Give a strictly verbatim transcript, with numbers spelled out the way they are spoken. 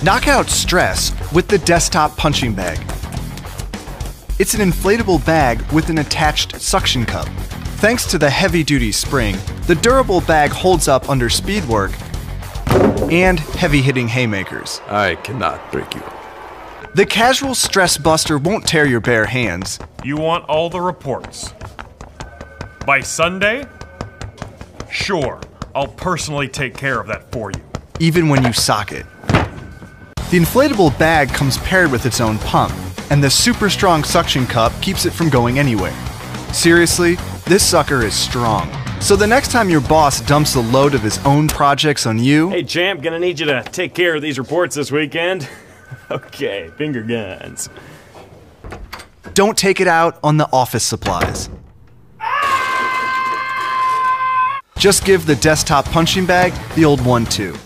Knock out stress with the desktop punching bag. It's an inflatable bag with an attached suction cup. Thanks to the heavy-duty spring, the durable bag holds up under speed work and heavy-hitting haymakers. I cannot break you. The casual stress buster won't tear your bare hands. You want all the reports. By Sunday? Sure, I'll personally take care of that for you. Even when you sock it. The inflatable bag comes paired with its own pump, and the super strong suction cup keeps it from going anywhere. Seriously, this sucker is strong. So the next time your boss dumps the load of his own projects on you... Hey champ, gonna need you to take care of these reports this weekend. Okay, finger guns. Don't take it out on the office supplies. Just give the desktop punching bag the old one too.